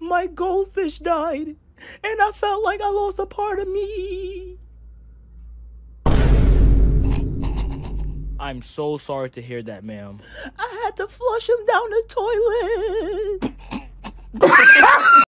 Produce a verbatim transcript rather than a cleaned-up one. My goldfish died, and I felt like I lost a part of me. I'm so sorry to hear that, ma'am. I had to flush him down the toilet.